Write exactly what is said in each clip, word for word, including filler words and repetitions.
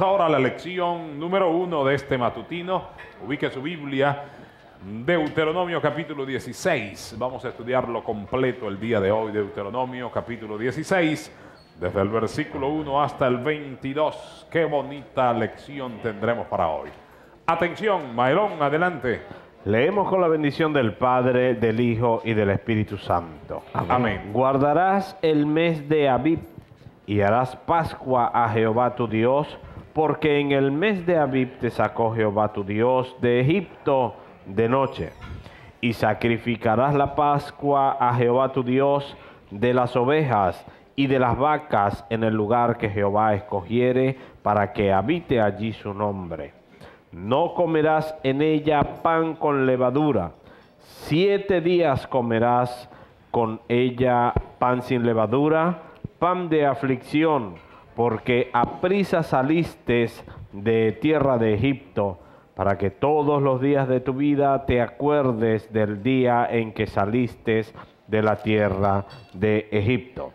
Vamos ahora a la lección número uno de este matutino. Ubique su Biblia, Deuteronomio capítulo dieciséis. Vamos a estudiarlo completo el día de hoy. Deuteronomio capítulo dieciséis, desde el versículo uno hasta el veintidós. Qué bonita lección tendremos para hoy. Atención, Maelón, adelante. Leemos con la bendición del Padre, del Hijo y del Espíritu Santo. Amén. Amén. Guardarás el mes de Abib y harás Pascua a Jehová tu Dios, porque en el mes de Abib te sacó Jehová tu Dios de Egipto de noche. Y sacrificarás la Pascua a Jehová tu Dios de las ovejas y de las vacas en el lugar que Jehová escogiere para que habite allí su nombre. No comerás en ella pan con levadura. Siete días comerás con ella pan sin levadura, pan de aflicción, porque aprisa saliste de tierra de Egipto, para que todos los días de tu vida te acuerdes del día en que saliste de la tierra de Egipto.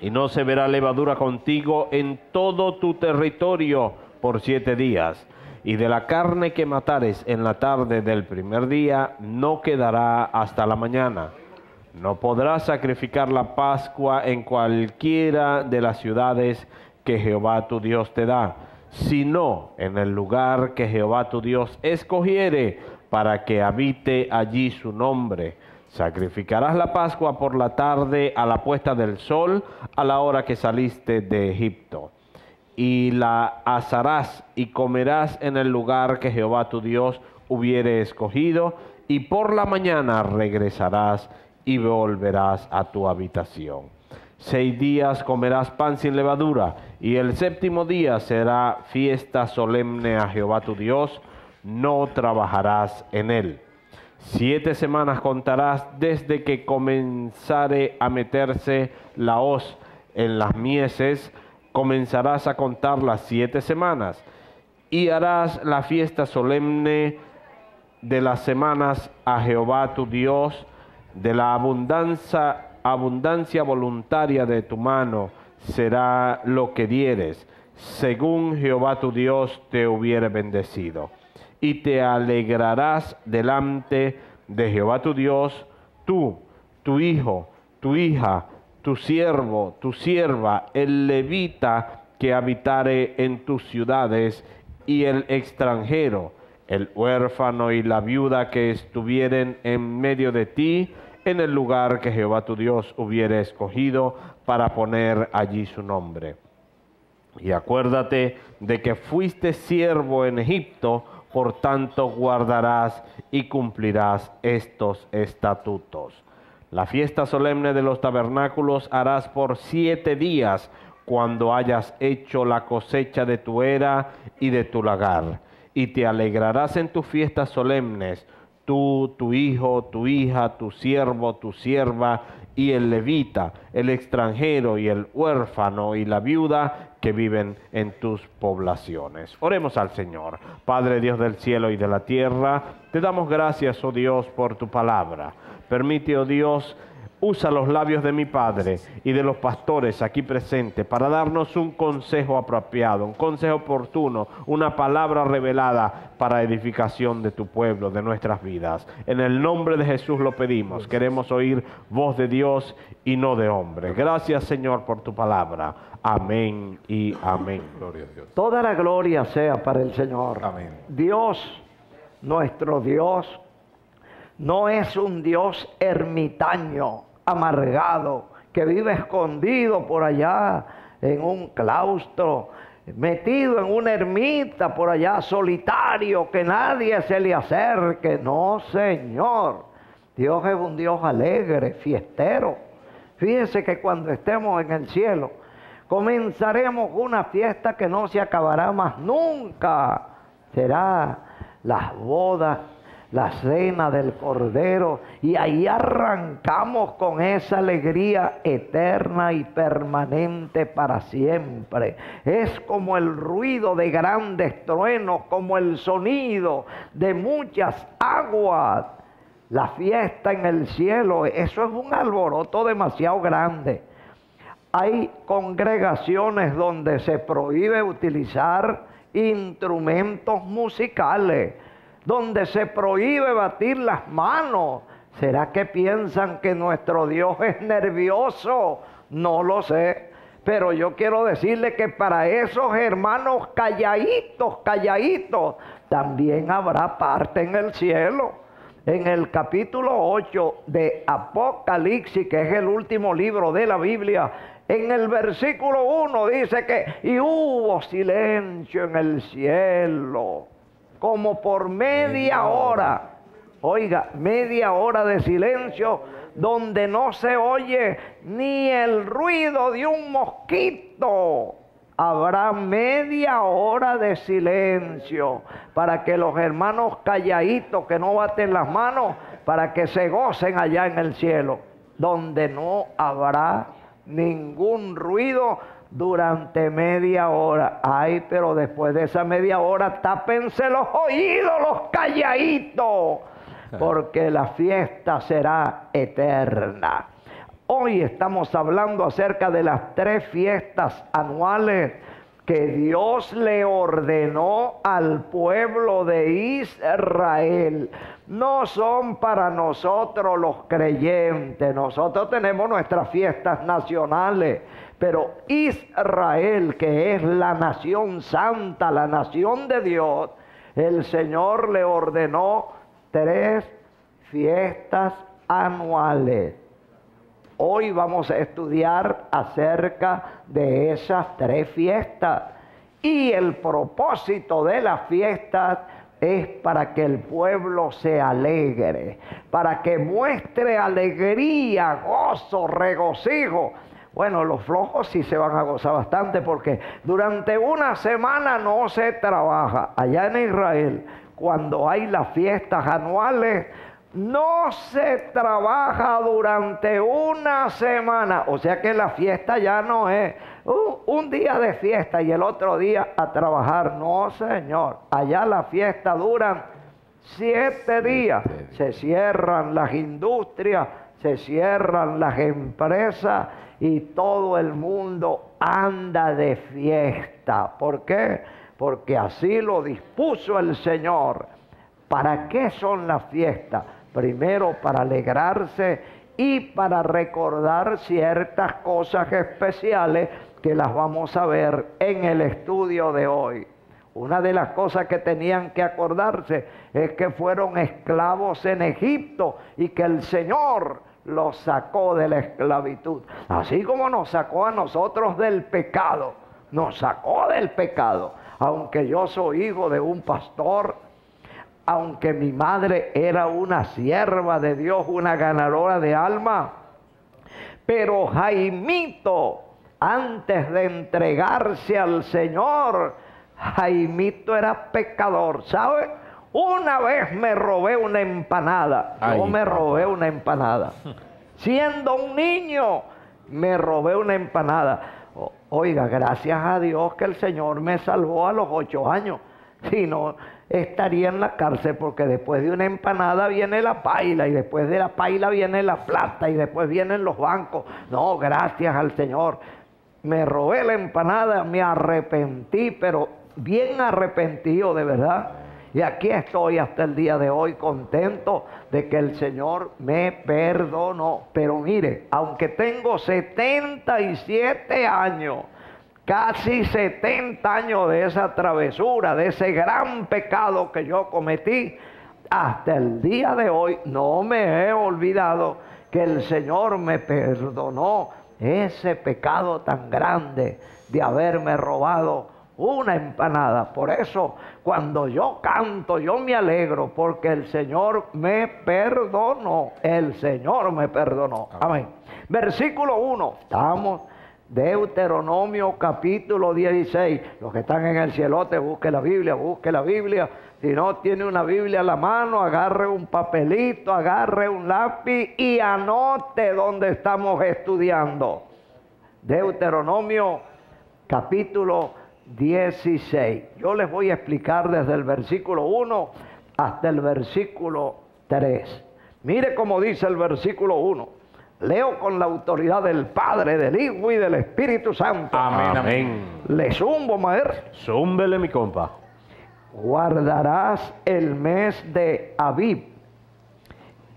Y no se verá levadura contigo en todo tu territorio por siete días. Y de la carne que matares en la tarde del primer día, no quedará hasta la mañana. No podrás sacrificar la Pascua en cualquiera de las ciudades que Jehová tu Dios te da, sino en el lugar que Jehová tu Dios escogiere para que habite allí su nombre. Sacrificarás la Pascua por la tarde a la puesta del sol, a la hora que saliste de Egipto. Y la asarás y comerás en el lugar que Jehová tu Dios hubiere escogido, y por la mañana regresarás y volverás a tu habitación. Seis días comerás pan sin levadura, y el séptimo día será fiesta solemne a Jehová tu Dios, no trabajarás en él. Siete semanas contarás desde que comenzare a meterse la hoz en las mieses. Comenzarás a contar las siete semanas y harás la fiesta solemne de las semanas a Jehová tu Dios. De la abundancia, abundancia voluntaria de tu mano será lo que dieres, según Jehová tu Dios te hubiere bendecido. Y te alegrarás delante de Jehová tu Dios, tú, tu hijo, tu hija, tu siervo, tu sierva, el levita que habitare en tus ciudades, y el extranjero, el huérfano y la viuda que estuvieren en medio de ti, en el lugar que Jehová tu Dios hubiere escogido para poner allí su nombre. Y acuérdate de que fuiste siervo en Egipto, por tanto guardarás y cumplirás estos estatutos. La fiesta solemne de los tabernáculos harás por siete días, cuando hayas hecho la cosecha de tu era y de tu lagar. Y te alegrarás en tus fiestas solemnes, tú, tu hijo, tu hija, tu siervo, tu sierva, y el levita, el extranjero y el huérfano y la viuda que viven en tus poblaciones. Oremos al Señor. Padre Dios del cielo y de la tierra, te damos gracias, oh Dios, por tu palabra. Permite, oh Dios, usa los labios de mi Padre y de los pastores aquí presentes para darnos un consejo apropiado, un consejo oportuno, una palabra revelada para edificación de tu pueblo, de nuestras vidas. En el nombre de Jesús lo pedimos. Queremos oír voz de Dios y no de hombre. Gracias, Señor, por tu palabra. Amén y amén. Gloria a Dios. Toda la gloria sea para el Señor. Amén. Dios, nuestro Dios, no es un Dios ermitaño, amargado, que vive escondido por allá en un claustro, metido en una ermita por allá, solitario, que nadie se le acerque. No, Señor. Dios es un Dios alegre, fiestero. Fíjense que cuando estemos en el cielo, comenzaremos una fiesta que no se acabará más nunca. Será las bodas, la cena del Cordero, y ahí arrancamos con esa alegría eterna y permanente para siempre. Es como el ruido de grandes truenos, como el sonido de muchas aguas. La fiesta en el cielo, eso es un alboroto demasiado grande. Hay congregaciones donde se prohíbe utilizar instrumentos musicales, donde se prohíbe batir las manos. ¿Será que piensan que nuestro Dios es nervioso? No lo sé. Pero yo quiero decirle que para esos hermanos calladitos, calladitos, también habrá parte en el cielo. En el capítulo ocho de Apocalipsis, que es el último libro de la Biblia, en el versículo uno dice que y hubo silencio en el cielo, como por media hora. Oiga, media hora de silencio donde no se oye ni el ruido de un mosquito. Habrá media hora de silencio para que los hermanos calladitos que no baten las manos, para que se gocen allá en el cielo, donde no habrá ningún ruido durante media hora. Ay, pero después de esa media hora, tápense los oídos los calladitos, porque la fiesta será eterna. Hoy estamos hablando acerca de las tres fiestas anuales que Dios le ordenó al pueblo de Israel. No son para nosotros los creyentes. Nosotros tenemos nuestras fiestas nacionales, pero Israel, que es la nación santa, la nación de Dios, el Señor le ordenó tres fiestas anuales. Hoy vamos a estudiar acerca de esas tres fiestas. Y el propósito de las fiestas es para que el pueblo se alegre, para que muestre alegría, gozo, regocijo. Bueno, los flojos sí se van a gozar bastante, porque durante una semana no se trabaja. Allá en Israel, cuando hay las fiestas anuales, no se trabaja durante una semana. O sea que la fiesta ya no es uh, un día de fiesta y el otro día a trabajar. No, señor. Allá la fiesta duran siete días. Se cierran las industrias, se cierran las empresas y todo el mundo anda de fiesta. ¿Por qué? Porque así lo dispuso el Señor. ¿Para qué son las fiestas? Primero, para alegrarse y para recordar ciertas cosas especiales que las vamos a ver en el estudio de hoy. Una de las cosas que tenían que acordarse es que fueron esclavos en Egipto y que el Señor los sacó de la esclavitud. Así como nos sacó a nosotros del pecado, nos sacó del pecado. Aunque yo soy hijo de un pastor, aunque mi madre era una sierva de Dios, una ganadora de alma, pero Jaimito, antes de entregarse al Señor, Jaimito era pecador, ¿sabe? Una vez me robé una empanada, yo Ay, me robé papá. una empanada. Siendo un niño, me robé una empanada. Oiga, gracias a Dios que el Señor me salvó a los ocho años. Si no, estaría en la cárcel, porque después de una empanada viene la paila, y después de la paila viene la plata, y después vienen los bancos. No, gracias al Señor. Me robé la empanada, me arrepentí, pero bien arrepentido de verdad. Y aquí estoy hasta el día de hoy contento de que el Señor me perdonó. Pero mire, aunque tengo setenta y siete años, casi setenta años de esa travesura, de ese gran pecado que yo cometí, hasta el día de hoy no me he olvidado que el Señor me perdonó ese pecado tan grande de haberme robado una empanada. Por eso, cuando yo canto, yo me alegro, porque el Señor me perdonó. El Señor me perdonó. Amén. Versículo uno. Estamos Deuteronomio capítulo dieciséis. Los que están en el cielote, busque la Biblia, busque la Biblia. Si no tiene una Biblia a la mano, agarre un papelito, agarre un lápiz y anote donde estamos estudiando. Deuteronomio capítulo dieciséis. Yo les voy a explicar desde el versículo uno hasta el versículo tres. Mire cómo dice el versículo uno. Leo con la autoridad del Padre, del Hijo y del Espíritu Santo. Amén, amén. Le zumbo, Maher. Zúmbele, mi compa. Guardarás el mes de Abib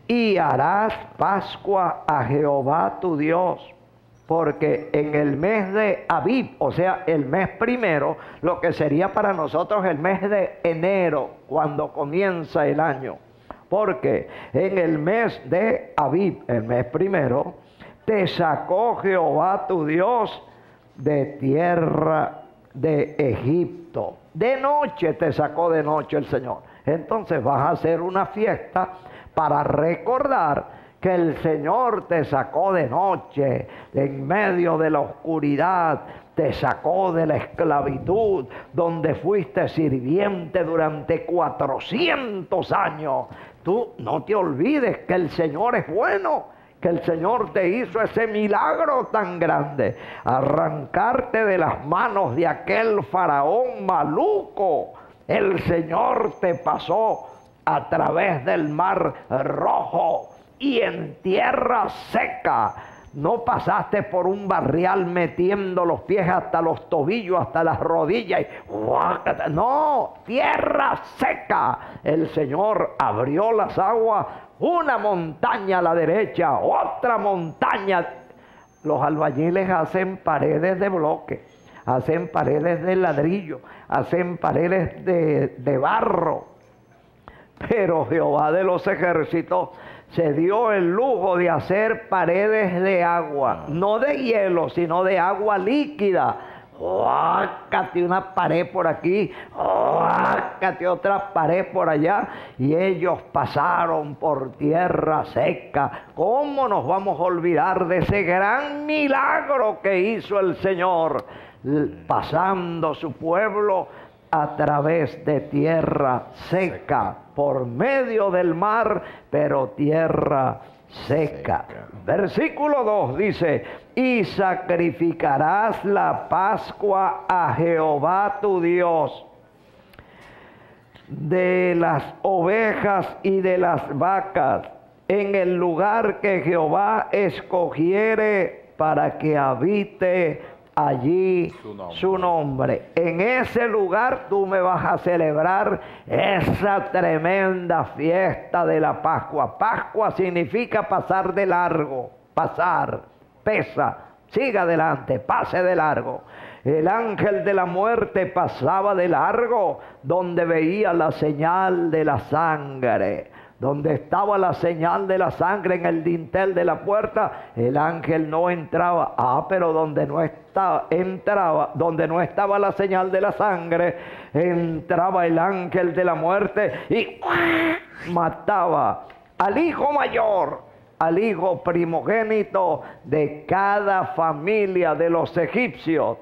y harás Pascua a Jehová tu Dios, porque en el mes de Abib, o sea, el mes primero, lo que sería para nosotros el mes de enero, cuando comienza el año, porque en el mes de Abib, el mes primero, te sacó Jehová tu Dios de tierra de Egipto. De noche te sacó, de noche el Señor. Entonces vas a hacer una fiesta para recordar que el Señor te sacó de noche, en medio de la oscuridad, te sacó de la esclavitud, donde fuiste sirviente durante cuatrocientos años. Tú no te olvides que el Señor es bueno, que el Señor te hizo ese milagro tan grande, arrancarte de las manos de aquel faraón maluco. El Señor te pasó a través del mar Rojo, y en tierra seca no pasaste por un barrial metiendo los pies hasta los tobillos, hasta las rodillas. Y no, tierra seca. El Señor abrió las aguas, una montaña a la derecha, otra montaña. Los albañiles hacen paredes de bloque, hacen paredes de ladrillo, hacen paredes de, de barro. Pero Jehová de los ejércitos se dio el lujo de hacer paredes de agua, no de hielo, sino de agua líquida. ¡Ócate una pared por aquí! ¡Ócate otra pared por allá! Y ellos pasaron por tierra seca. ¿Cómo nos vamos a olvidar de ese gran milagro que hizo el Señor, pasando su pueblo a través de tierra seca, por medio del mar, pero tierra seca? seca. Versículo dos dice: y sacrificarás la Pascua a Jehová tu Dios, de las ovejas y de las vacas, en el lugar que Jehová escogiere para que habite allí su nombre. su nombre. En ese lugar tú me vas a celebrar esa tremenda fiesta de la Pascua. Pascua significa pasar de largo, pasar, pesa, siga adelante, pase de largo. El ángel de la muerte pasaba de largo donde veía la señal de la sangre. Donde estaba la señal de la sangre en el dintel de la puerta, el ángel no entraba. Ah, pero donde no estaba, entraba, donde no estaba la señal de la sangre, entraba el ángel de la muerte y ¡ah!, mataba al hijo mayor, al hijo primogénito de cada familia de los egipcios.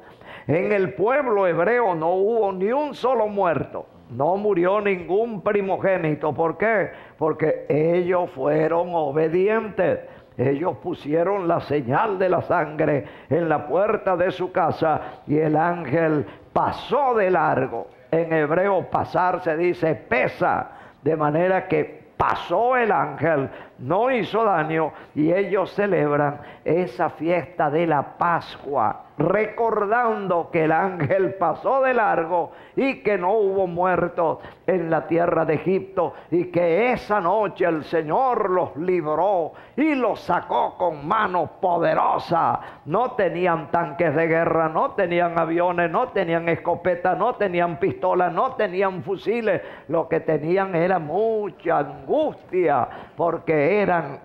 En el pueblo hebreo no hubo ni un solo muerto. No murió ningún primogénito. ¿Por qué? Porque ellos fueron obedientes. Ellos pusieron la señal de la sangre en la puerta de su casa y el ángel pasó de largo. En hebreo pasar se dice pesa, de manera que pasó el ángel, no hizo daño, y ellos celebran esa fiesta de la Pascua, recordando que el ángel pasó de largo y que no hubo muertos en la tierra de Egipto, y que esa noche el Señor los libró y los sacó con mano poderosa. No tenían tanques de guerra, no tenían aviones, no tenían escopetas, no tenían pistolas, no tenían fusiles. Lo que tenían era mucha angustia, porque eran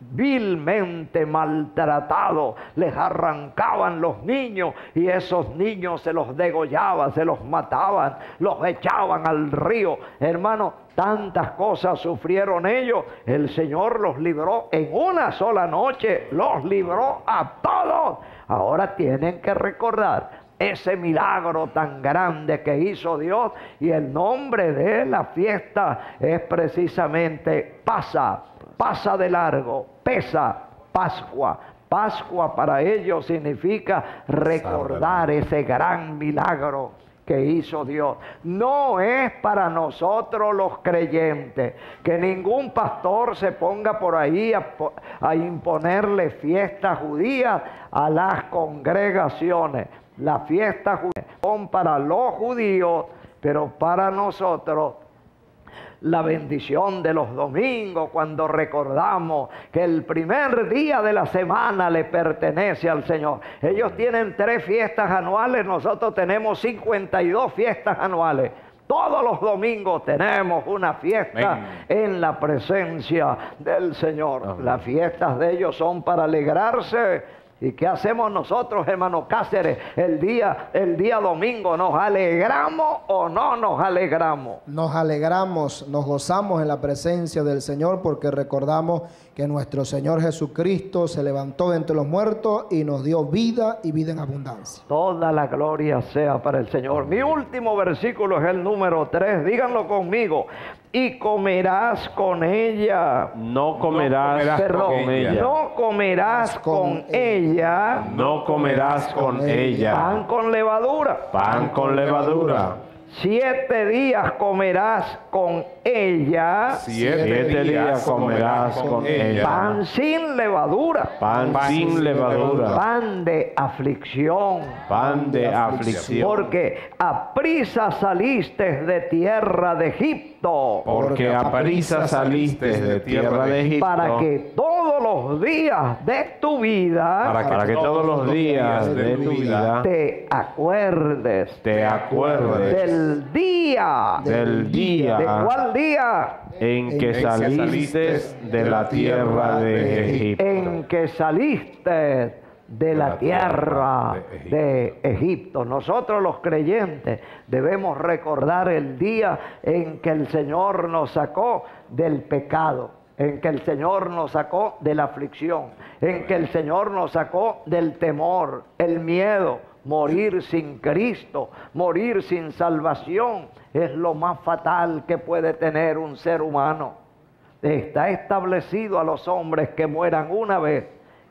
vilmente maltratados. Les arrancaban los niños y esos niños se los degollaban, se los mataban, los echaban al río. Hermano, tantas cosas sufrieron ellos. El Señor los libró en una sola noche, los libró a todos. Ahora tienen que recordar ese milagro tan grande que hizo Dios, y el nombre de la fiesta es precisamente pasa, pasa de largo, pesa, Pascua. Pascua para ellos significa recordar ese gran milagro que hizo Dios. No es para nosotros los creyentes. Que ningún pastor se ponga por ahí a, a imponerle fiestas judías a las congregaciones. Las fiestas judías son para los judíos, pero para nosotros la bendición de los domingos, cuando recordamos que el primer día de la semana le pertenece al Señor. Ellos tienen tres fiestas anuales, nosotros tenemos cincuenta y dos fiestas anuales. Todos los domingos tenemos una fiesta. Amén. En la presencia del Señor. Amén. Las fiestas de ellos son para alegrarse. ¿Y qué hacemos nosotros, hermano Cáceres? El día, el día domingo, ¿nos alegramos o no nos alegramos? Nos alegramos, nos gozamos en la presencia del Señor, porque recordamos que nuestro Señor Jesucristo se levantó de entre los muertos y nos dio vida y vida en abundancia. Toda la gloria sea para el Señor. Mi último versículo es el número tres. Díganlo conmigo. Y comerás con ella. No comerás, no comerás perdón, con ella. No comerás con ella. No comerás con ella. Pan con levadura. Pan con levadura. Siete días comerás con ella. Siete, Siete días comerás con ella. Pan sin levadura. Pan, pan sin levadura. Pan de aflicción. Pan de aflicción. Porque a prisa saliste de tierra de Egipto. Porque a prisa saliste de tierra de Egipto. Para que todos los días de tu vida. Para que, para que todos los días de tu vida. Te acuerdes. Te acuerdes. Del Del día, del día, ¿de cuál día? En que saliste de la tierra de Egipto. En que saliste de la tierra de Egipto. Nosotros los creyentes debemos recordar el día en que el Señor nos sacó del pecado, en que el Señor nos sacó de la aflicción, en que el Señor nos sacó del temor, el miedo. Morir sin Cristo, morir sin salvación, es lo más fatal que puede tener un ser humano. Está establecido a los hombres que mueran una vez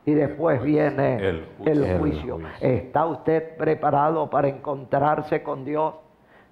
y después viene el juicio. El juicio. ¿Está usted preparado para encontrarse con Dios?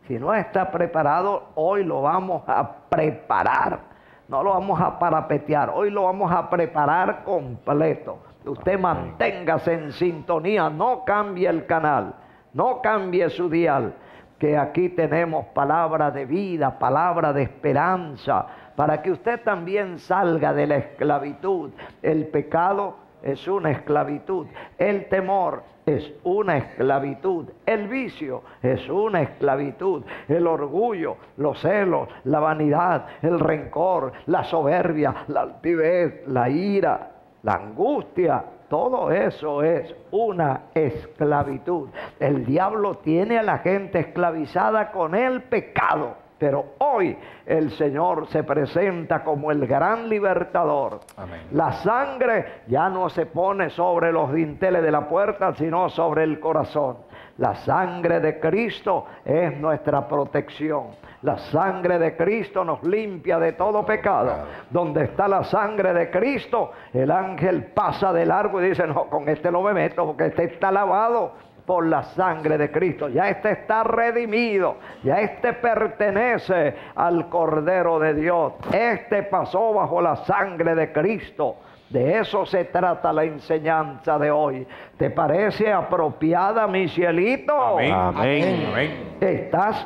Si no está preparado, hoy lo vamos a preparar. No lo vamos a parapetear, hoy lo vamos a preparar completo. Usted manténgase en sintonía, no cambie el canal, no cambie su dial, que aquí tenemos palabra de vida, palabra de esperanza, para que usted también salga de la esclavitud. El pecado es una esclavitud, el temor es una esclavitud, el vicio es una esclavitud, el orgullo, los celos, la vanidad, el rencor, la soberbia, la altivez, la ira, la angustia, todo eso es una esclavitud. El diablo tiene a la gente esclavizada con el pecado, pero hoy el Señor se presenta como el gran libertador. Amén. La sangre ya no se pone sobre los dinteles de la puerta, sino sobre el corazón. La sangre de Cristo es nuestra protección. La sangre de Cristo nos limpia de todo pecado. Donde está la sangre de Cristo, el ángel pasa de largo y dice, no, con este no me meto, porque este está lavado por la sangre de Cristo. Ya este está redimido, ya este pertenece al Cordero de Dios. Este pasó bajo la sangre de Cristo. De eso se trata la enseñanza de hoy. ¿Te parece apropiada, mi cielito? Amén. Amén. Amén. ¿Estás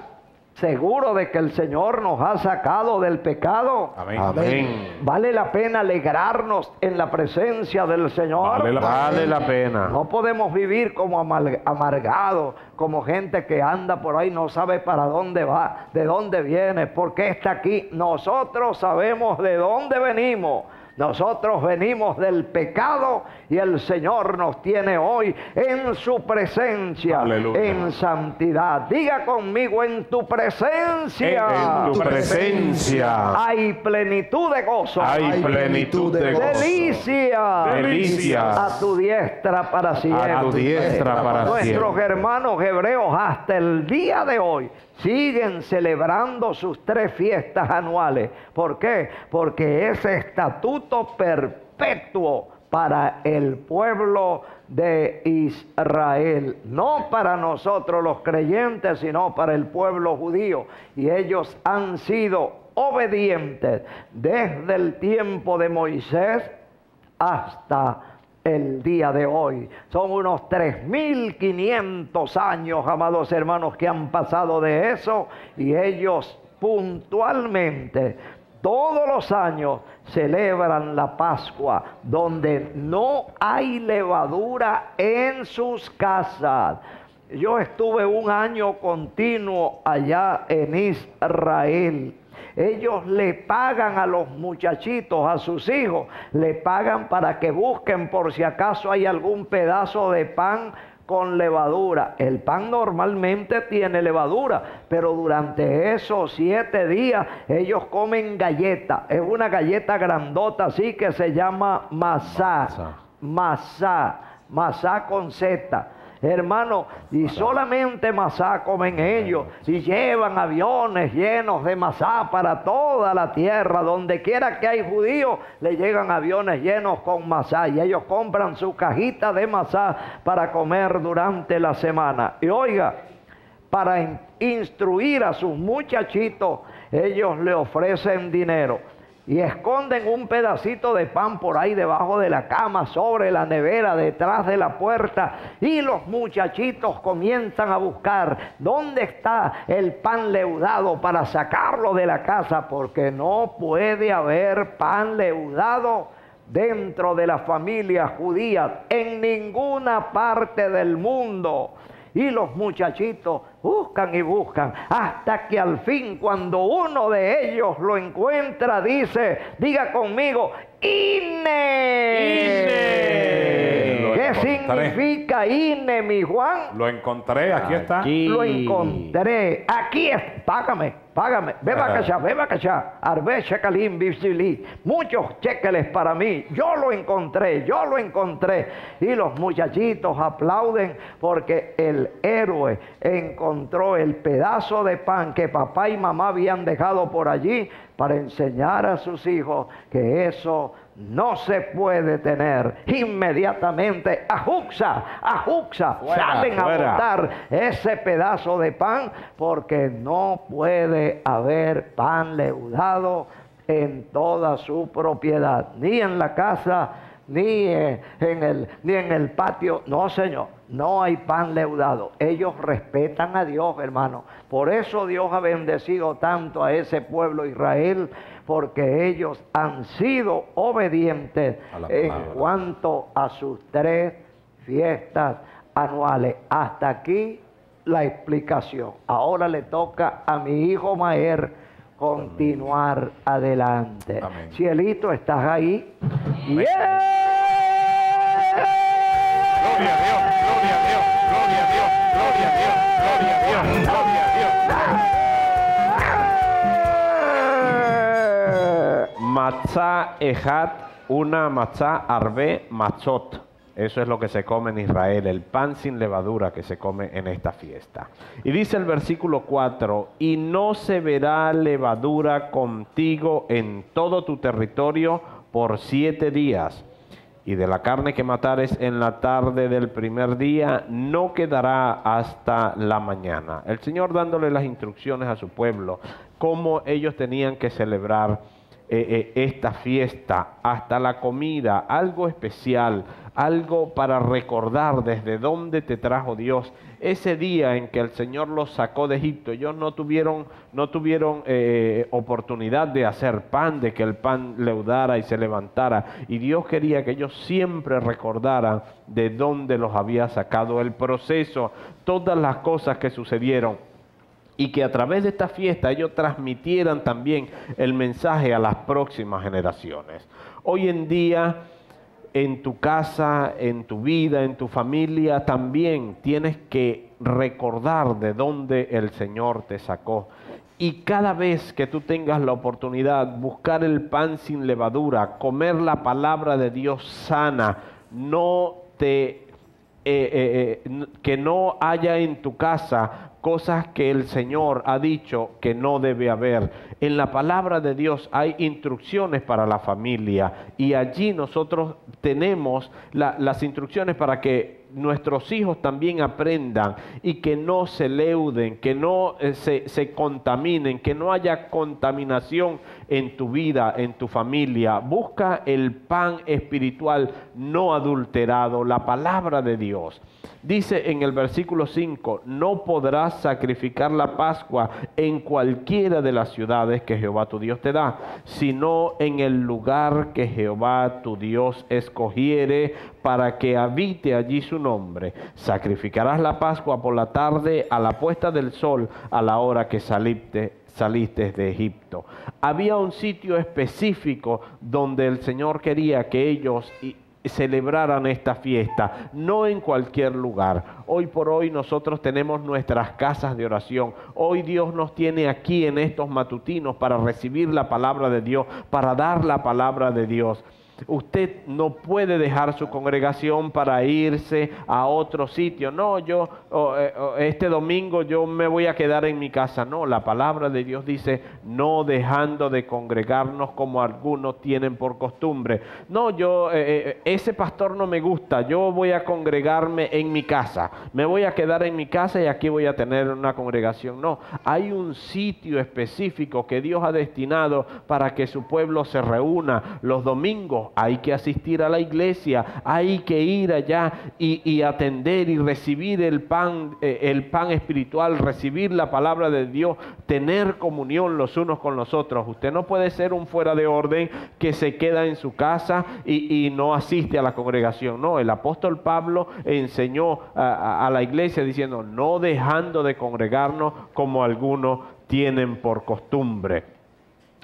seguro de que el Señor nos ha sacado del pecado? Amén. Amén. ¿Vale la pena alegrarnos en la presencia del Señor? Vale la, vale la pena. No podemos vivir como amargados, como gente que anda por ahí, no sabe para dónde va, de dónde viene, por qué está aquí. Nosotros sabemos de dónde venimos. Nosotros venimos del pecado y el Señor nos tiene hoy en su presencia. Aleluya. En santidad. Diga conmigo, en tu presencia. En, en tu presencia hay plenitud de gozo. Hay, hay plenitud, plenitud de, de gozo. Delicias. Delicias. A tu diestra para siempre. A tu diestra para Nuestros siempre. Nuestros hermanos hebreos hasta el día de hoy siguen celebrando sus tres fiestas anuales. ¿Por qué? Porque ese estatuto perpetuo para el pueblo de Israel, no para nosotros los creyentes, sino para el pueblo judío. Y ellos han sido obedientes desde el tiempo de Moisés hasta el día de hoy. Son unos tres mil quinientos años, amados hermanos, que han pasado de eso, y ellos puntualmente todos los años celebran la Pascua, donde no hay levadura en sus casas. Yo estuve un año continuo allá en Israel. Ellos le pagan a los muchachitos, a sus hijos, le pagan para que busquen por si acaso hay algún pedazo de pan con levadura. El pan normalmente tiene levadura, pero durante esos siete días ellos comen galleta. Es una galleta grandota así que se llama matzá, matzá, matzá con zeta. Hermano, y solamente matzá comen ellos, y llevan aviones llenos de matzá para toda la tierra. Donde quiera que hay judíos, le llegan aviones llenos con matzá, y ellos compran su cajita de matzá para comer durante la semana. Y oiga, para instruir a sus muchachitos, ellos le ofrecen dinero. Y esconden un pedacito de pan por ahí debajo de la cama, sobre la nevera, detrás de la puerta. Y los muchachitos comienzan a buscar dónde está el pan leudado para sacarlo de la casa, porque no puede haber pan leudado dentro de la familia judía en ninguna parte del mundo. Y los muchachitos buscan y buscan, hasta que al fin, cuando uno de ellos lo encuentra, dice, diga conmigo, INE. Ine. ¿Qué significa INE, mi Juan? Lo encontré, aquí está. Aquí. Lo encontré, aquí es. Págame, págame. Beba cachá, beba cachá. Arbe shekalim bifsili. Muchos chequeles para mí. Yo lo encontré, yo lo encontré. Y los muchachitos aplauden porque el héroe encontró el pedazo de pan que papá y mamá habían dejado por allí para enseñar a sus hijos que eso no se puede tener. Inmediatamente, ajuxa, ajuxa, salen a botar ese pedazo de pan, porque no puede haber pan leudado en toda su propiedad, ni en la casa, ni en el, ni en el patio. No, señor, no hay pan leudado. Ellos respetan a Dios, hermano. Por eso Dios ha bendecido tanto a ese pueblo Israel, porque ellos han sido obedientes en cuanto a sus tres fiestas anuales. Hasta aquí la explicación. Ahora le toca a mi hijo Maher continuar. Amén. Adelante. Amén. Cielito, estás ahí. Amén. Yeah. Gloria a Dios, gloria a Dios, gloria a Dios, gloria a Dios, gloria a Dios, gloria a Dios. Matzá ejat, una matzá arbe matzot. Eso es lo que se come en Israel, el pan sin levadura que se come en esta fiesta. Y dice el versículo cuatro, y no se verá levadura contigo en todo tu territorio por siete días. Y de la carne que matares en la tarde del primer día, no quedará hasta la mañana. El Señor dándole las instrucciones a su pueblo, cómo ellos tenían que celebrar Eh, eh, esta fiesta, hasta la comida, algo especial, algo para recordar desde dónde te trajo Dios. Ese día en que el Señor los sacó de Egipto, ellos no tuvieron, no tuvieron eh, oportunidad de hacer pan, de que el pan leudara y se levantara, y Dios quería que ellos siempre recordaran de dónde los había sacado, el proceso, todas las cosas que sucedieron. Y que a través de esta fiesta ellos transmitieran también el mensaje a las próximas generaciones. Hoy en día, en tu casa, en tu vida, en tu familia, también tienes que recordar de dónde el Señor te sacó. Y cada vez que tú tengas la oportunidad, buscar el pan sin levadura, comer la palabra de Dios sana, no te, eh, eh, eh, que no haya en tu casa cosas que el Señor ha dicho que no debe haber. En la palabra de Dios hay instrucciones para la familia, y allí nosotros tenemos la, las instrucciones para que nuestros hijos también aprendan y que no se leuden, que no eh, se, se contaminen, que no haya contaminación en tu vida, en tu familia. Busca el pan espiritual no adulterado, la palabra de Dios. Dice en el versículo cinco, no podrás sacrificar la Pascua en cualquiera de las ciudades que Jehová tu Dios te da, sino en el lugar que Jehová tu Dios escogiere para que habite allí su nombre. Sacrificarás la Pascua por la tarde a la puesta del sol, a la hora que saliste, saliste de Egipto. Había un sitio específico donde el Señor quería que ellos celebraran esta fiesta, no en cualquier lugar. Hoy por hoy nosotros tenemos nuestras casas de oración. Hoy Dios nos tiene aquí en estos matutinos para recibir la palabra de Dios, para dar la palabra de Dios. Usted no puede dejar su congregación para irse a otro sitio. No, yo oh, oh, este domingo yo me voy a quedar en mi casa. No, la palabra de Dios dice, no dejando de congregarnos como algunos tienen por costumbre. No, yo, eh, ese pastor no me gusta, yo voy a congregarme en mi casa. Me voy a quedar en mi casa y aquí voy a tener una congregación. No, hay un sitio específico que Dios ha destinado para que su pueblo se reúna los domingos. Hay que asistir a la iglesia, hay que ir allá y, y atender y recibir el pan, eh, el pan espiritual, recibir la palabra de Dios, tener comunión los unos con los otros. Usted no puede ser un fuera de orden que se queda en su casa y, y no asiste a la congregación. No, el apóstol Pablo enseñó a, a, a la iglesia diciendo, no dejando de congregarnos como algunos tienen por costumbre.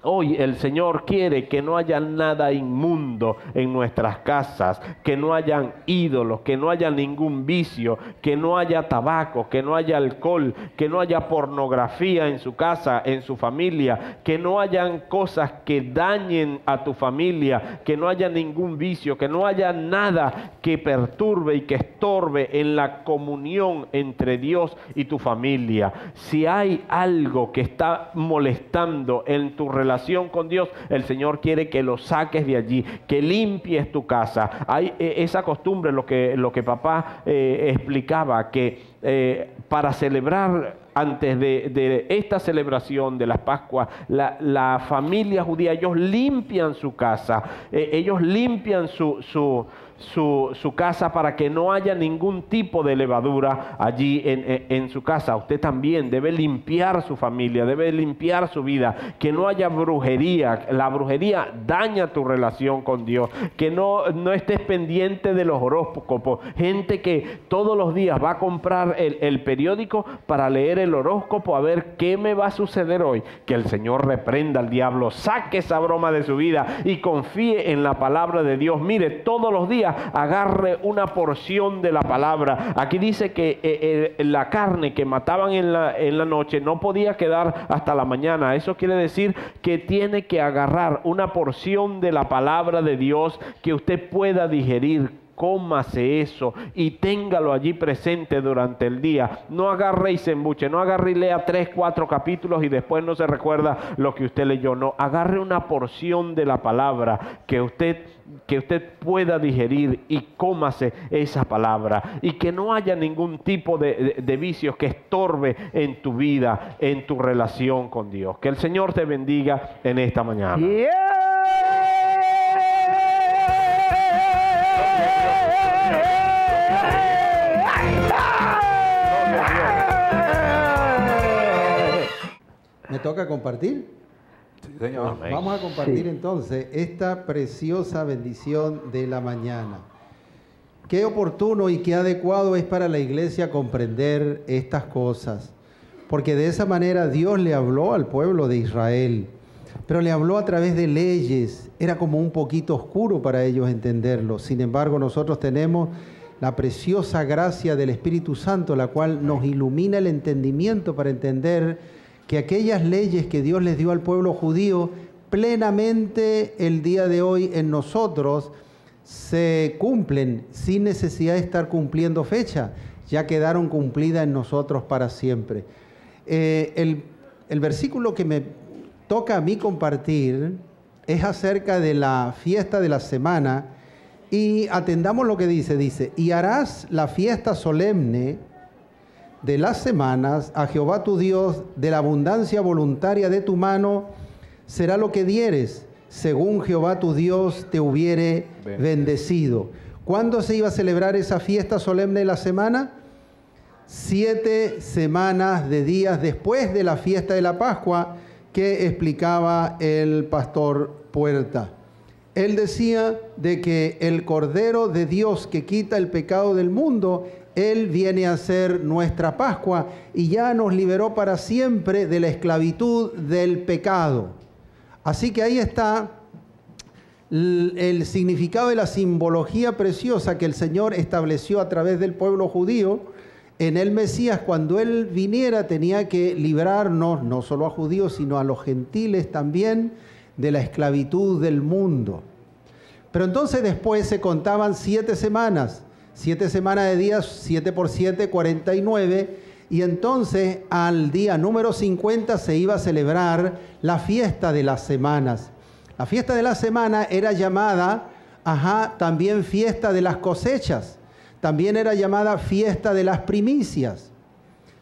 Hoy el Señor quiere que no haya nada inmundo en nuestras casas, que no hayan ídolos, que no haya ningún vicio, que no haya tabaco, que no haya alcohol, que no haya pornografía en su casa, en su familia, que no hayan cosas que dañen a tu familia, que no haya ningún vicio, que no haya nada que perturbe y que estorbe en la comunión entre Dios y tu familia. Si hay algo que está molestando en tu relación con Dios, el Señor quiere que lo saques de allí, que limpies tu casa. Hay esa costumbre, lo que, lo que papá eh, explicaba, que eh, para celebrar, antes de, de esta celebración de las Pascuas, la, la familia judía, ellos limpian su casa, eh, ellos limpian su, su Su, su casa para que no haya ningún tipo de levadura allí en, en, en su casa. Usted también debe limpiar su familia, debe limpiar su vida, que no haya brujería. La brujería daña tu relación con Dios, que no, no estés pendiente de los horóscopos. Gente que todos los días va a comprar el, el periódico para leer el horóscopo a ver qué me va a suceder hoy. Que el Señor reprenda al diablo, saque esa broma de su vida y confíe en la palabra de Dios. Mire, todos los días agarre una porción de la palabra. Aquí dice que eh, eh, la carne que mataban en la, en la noche no podía quedar hasta la mañana. Eso quiere decir que tiene que agarrar una porción de la palabra de Dios que usted pueda digerir. Cómase eso y téngalo allí presente durante el día. No agarre y se embuche, no agarre y lea tres, cuatro capítulos y después no se recuerda lo que usted leyó. No, agarre una porción de la palabra que usted, que usted pueda digerir y cómase esa palabra, y que no haya ningún tipo de, de, de vicios que estorbe en tu vida, en tu relación con Dios. Que el Señor te bendiga en esta mañana. Yeah. ¿Me toca compartir? Sí, señor. Vamos a compartir sí. Entonces esta preciosa bendición de la mañana. Qué oportuno y qué adecuado es para la iglesia comprender estas cosas, porque de esa manera Dios le habló al pueblo de Israel, pero le habló a través de leyes. Era como un poquito oscuro para ellos entenderlo. Sin embargo, nosotros tenemos la preciosa gracia del Espíritu Santo, la cual nos ilumina el entendimiento para entender que aquellas leyes que Dios les dio al pueblo judío, plenamente el día de hoy en nosotros se cumplen sin necesidad de estar cumpliendo fecha, ya quedaron cumplidas en nosotros para siempre. Eh, el, el versículo que me toca a mí compartir es acerca de la fiesta de la semana, y atendamos lo que dice, dice, y harás la fiesta solemne de las semanas a Jehová tu Dios, de la abundancia voluntaria de tu mano será lo que dieres, según Jehová tu Dios te hubiere bendecido. ¿Cuándo se iba a celebrar esa fiesta solemne de la semana? Siete semanas de días después de la fiesta de la Pascua, que explicaba el pastor Puerta. Él decía de que el Cordero de Dios que quita el pecado del mundo, Él viene a ser nuestra Pascua y ya nos liberó para siempre de la esclavitud del pecado. Así que ahí está el significado de la simbología preciosa que el Señor estableció a través del pueblo judío. En el Mesías, cuando Él viniera, tenía que librarnos, no solo a judíos, sino a los gentiles también, de la esclavitud del mundo. Pero entonces después se contaban siete semanas, siete semanas de días, siete por siete, cuarenta y nueve, y entonces al día número cincuenta se iba a celebrar la fiesta de las semanas. La fiesta de la semana era llamada, ajá, también fiesta de las cosechas. También era llamada fiesta de las primicias,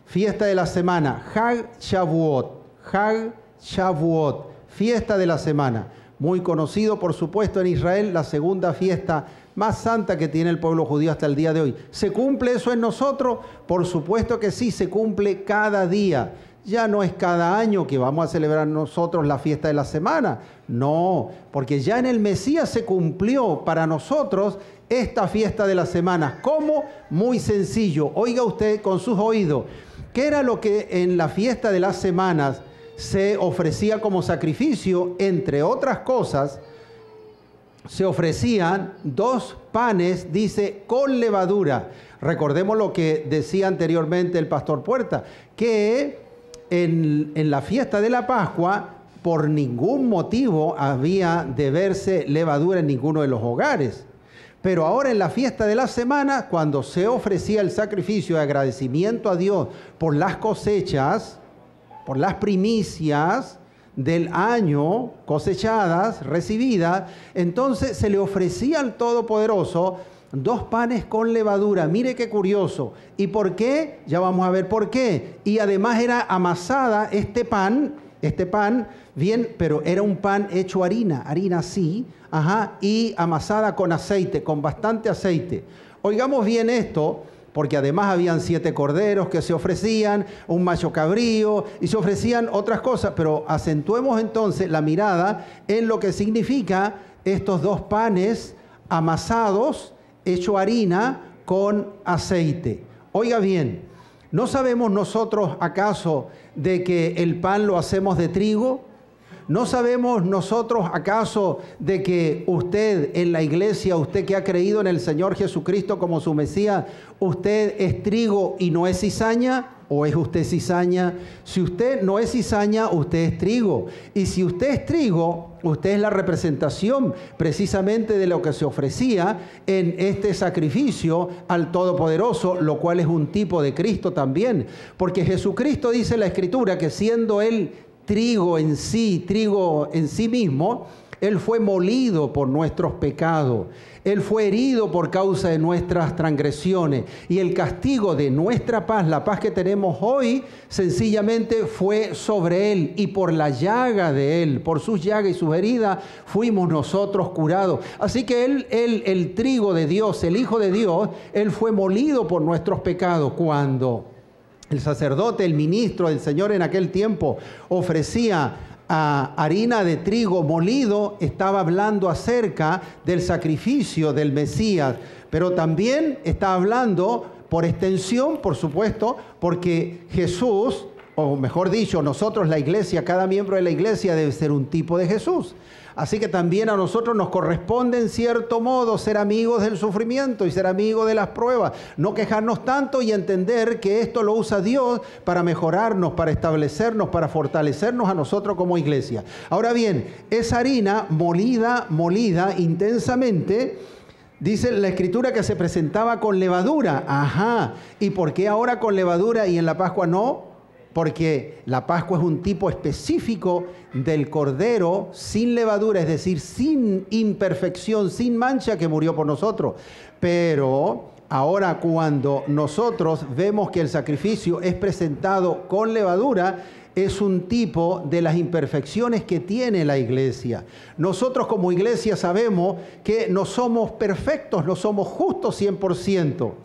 fiesta de la semana, Hag Shavuot, Hag Shavuot, fiesta de la semana. Muy conocido, por supuesto, en Israel, la segunda fiesta más santa que tiene el pueblo judío hasta el día de hoy. ¿Se cumple eso en nosotros? Por supuesto que sí, se cumple cada día. Ya no es cada año que vamos a celebrar nosotros la fiesta de la semana. No, porque ya en el Mesías se cumplió para nosotros esta fiesta de las semanas. ¿Cómo? Muy sencillo. Oiga usted con sus oídos. ¿Qué era lo que en la fiesta de las semanas se ofrecía como sacrificio? Entre otras cosas, se ofrecían dos panes, dice, con levadura. Recordemos lo que decía anteriormente el pastor Puerta, que En, en la fiesta de la Pascua, por ningún motivo había de verse levadura en ninguno de los hogares. Pero ahora en la fiesta de la semana, cuando se ofrecía el sacrificio de agradecimiento a Dios por las cosechas, por las primicias del año cosechadas, recibidas, entonces se le ofrecía al Todopoderoso dos panes con levadura. Mire qué curioso. ¿Y por qué? Ya vamos a ver por qué. Y además era amasada este pan, este pan, bien, pero era un pan hecho harina, harina así, ajá, y amasada con aceite, con bastante aceite. Oigamos bien esto, porque además habían siete corderos que se ofrecían, un macho cabrío, y se ofrecían otras cosas, pero acentuemos entonces la mirada en lo que significa estos dos panes amasados, hecho harina con aceite. Oiga bien, ¿no sabemos nosotros acaso de que el pan lo hacemos de trigo? ¿No sabemos nosotros acaso de que usted en la iglesia, usted que ha creído en el Señor Jesucristo como su Mesías, usted es trigo y no es cizaña? ¿O es usted cizaña? Si usted no es cizaña, usted es trigo. Y si usted es trigo, usted es la representación precisamente de lo que se ofrecía en este sacrificio al Todopoderoso, lo cual es un tipo de Cristo también. Porque Jesucristo dice en la Escritura que siendo Él trigo en sí, trigo en sí mismo, Él fue molido por nuestros pecados. Él fue herido por causa de nuestras transgresiones. Y el castigo de nuestra paz, la paz que tenemos hoy, sencillamente fue sobre Él. Y por la llaga de Él, por sus llagas y sus heridas, fuimos nosotros curados. Así que Él, él el trigo de Dios, el Hijo de Dios, Él fue molido por nuestros pecados. Cuando el sacerdote, el ministro del Señor en aquel tiempo, ofrecía a harina de trigo molido, estaba hablando acerca del sacrificio del Mesías, pero también está hablando por extensión, por supuesto, porque Jesús, o mejor dicho, nosotros la iglesia, cada miembro de la iglesia debe ser un tipo de Jesús. Así que también a nosotros nos corresponde en cierto modo ser amigos del sufrimiento y ser amigos de las pruebas, no quejarnos tanto y entender que esto lo usa Dios para mejorarnos, para establecernos, para fortalecernos a nosotros como iglesia. Ahora bien, esa harina molida, molida intensamente, Dice la Escritura que se presentaba con levadura. Ajá. ¿Y por qué ahora con levadura y en la Pascua no? Porque la Pascua es un tipo específico del Cordero sin levadura, es decir, sin imperfección, sin mancha, que murió por nosotros. Pero ahora cuando nosotros vemos que el sacrificio es presentado con levadura, es un tipo de las imperfecciones que tiene la iglesia. Nosotros como iglesia sabemos que no somos perfectos, no somos justos cien por ciento.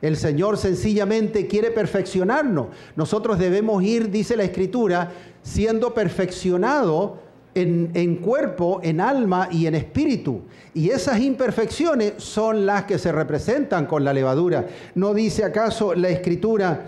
El Señor sencillamente quiere perfeccionarnos. Nosotros debemos ir, dice la Escritura, siendo perfeccionados en, en cuerpo, en alma y en espíritu. Y esas imperfecciones son las que se representan con la levadura. ¿No dice acaso la Escritura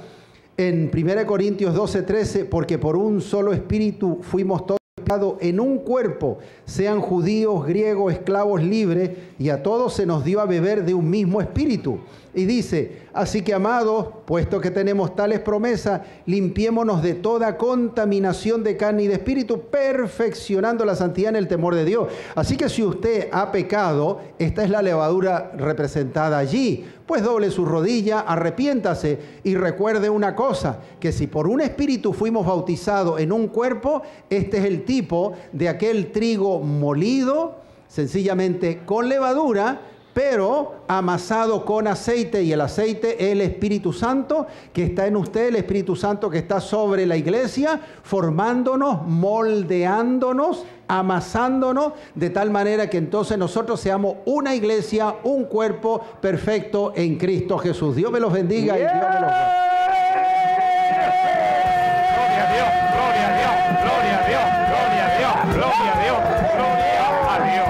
en primera de Corintios doce, trece, porque por un solo espíritu fuimos todos creados en un cuerpo, sean judíos, griegos, esclavos, libres, y a todos se nos dio a beber de un mismo espíritu? Y dice, así que amados, puesto que tenemos tales promesas, limpiémonos de toda contaminación de carne y de espíritu, perfeccionando la santidad en el temor de Dios. Así que si usted ha pecado, esta es la levadura representada allí. Pues doble su rodilla, arrepiéntase y recuerde una cosa, que si por un espíritu fuimos bautizados en un cuerpo, este es el tipo de aquel trigo molido, sencillamente con levadura, pero amasado con aceite, y el aceite es el Espíritu Santo que está en usted, el Espíritu Santo que está sobre la iglesia, formándonos, moldeándonos, amasándonos, de tal manera que entonces nosotros seamos una iglesia, un cuerpo perfecto en Cristo Jesús. Dios me los bendiga y Dios me los bendiga. Gloria a Dios, gloria a Dios, gloria a Dios, gloria a Dios, gloria a Dios,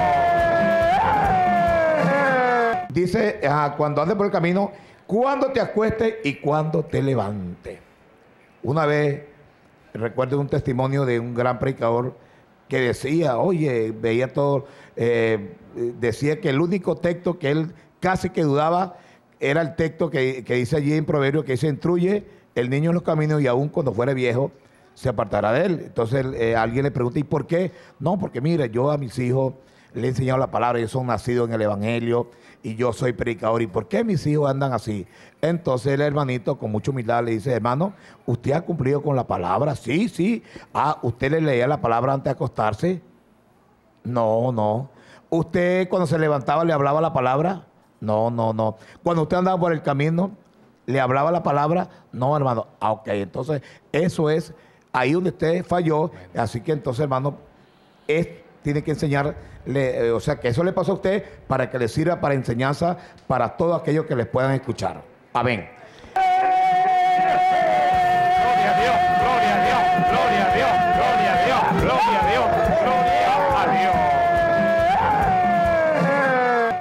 gloria a Dios. Dice, ah, cuando andes por el camino, cuando te acuestes y cuando te levantes. Una vez, recuerdo un testimonio de un gran predicador que decía, oye, veía todo, eh, decía que el único texto que él casi que dudaba era el texto que, que dice allí en Proverbios, que dice, instruye el niño en los caminos y aún cuando fuere viejo se apartará de él. Entonces eh, alguien le pregunta, ¿y por qué? No, porque mira, yo a mis hijos le he enseñado la palabra, ellos son nacidos en el Evangelio, y yo soy predicador, ¿y por qué mis hijos andan así? Entonces el hermanito con mucha humildad le dice, hermano, ¿usted ha cumplido con la palabra? Sí, sí. Ah, ¿usted le leía la palabra antes de acostarse? No, no. ¿Usted cuando se levantaba le hablaba la palabra? No, no, no. ¿Cuando usted andaba por el camino le hablaba la palabra? No, hermano. Ah, ok, entonces eso es ahí donde usted falló. Así que entonces, hermano, es tiene que enseñarle, eh, o sea, que eso le pasó a usted para que le sirva para enseñanza para todos aquellos que les puedan escuchar. Amén. Gloria a Dios, gloria a Dios, gloria a Dios, gloria a Dios, gloria a Dios, gloria a Dios.